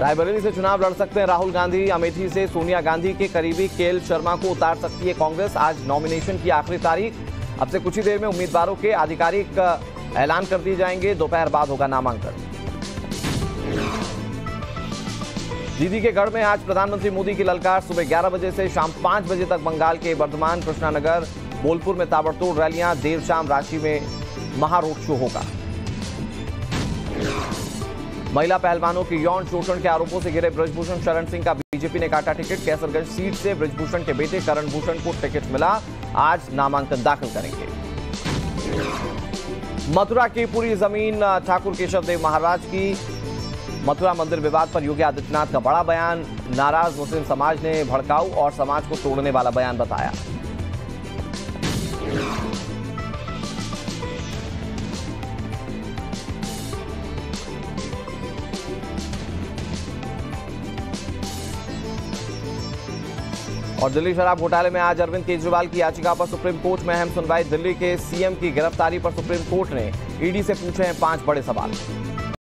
रायबरेली से चुनाव लड़ सकते हैं राहुल गांधी। अमेठी से सोनिया गांधी के करीबी के एल शर्मा को उतार सकती है कांग्रेस। आज नॉमिनेशन की आखिरी तारीख, अब से कुछ ही देर में उम्मीदवारों के आधिकारिक ऐलान कर दिए जाएंगे। दोपहर बाद होगा नामांकन। दीदी के गढ़ में आज प्रधानमंत्री मोदी की ललकार। सुबह 11 बजे से शाम 5 बजे तक बंगाल के बर्धमान, कृष्णानगर, बोलपुर में ताबड़तोड़ रैलियां। देर शाम रांची में महारोड शो होगा। महिला पहलवानों की यौन शोषण के आरोपों से घिरे ब्रजभूषण शरण सिंह का बीजेपी ने काटा टिकट। कैसरगंज सीट से ब्रजभूषण के बेटे करण भूषण को टिकट मिला। आज नामांकन दाखिल करेंगे। मथुरा की पूरी जमीन ठाकुर केशवदेव महाराज की। मथुरा मंदिर विवाद पर योगी आदित्यनाथ का बड़ा बयान। नाराज मुस्लिम समाज ने भड़काऊ और समाज को तोड़ने वाला बयान बताया। और दिल्ली शराब घोटाले में आज अरविंद केजरीवाल की याचिका पर सुप्रीम कोर्ट में अहम सुनवाई। दिल्ली के सीएम की गिरफ्तारी पर सुप्रीम कोर्ट ने ईडी से पूछे हैं 5 बड़े सवाल।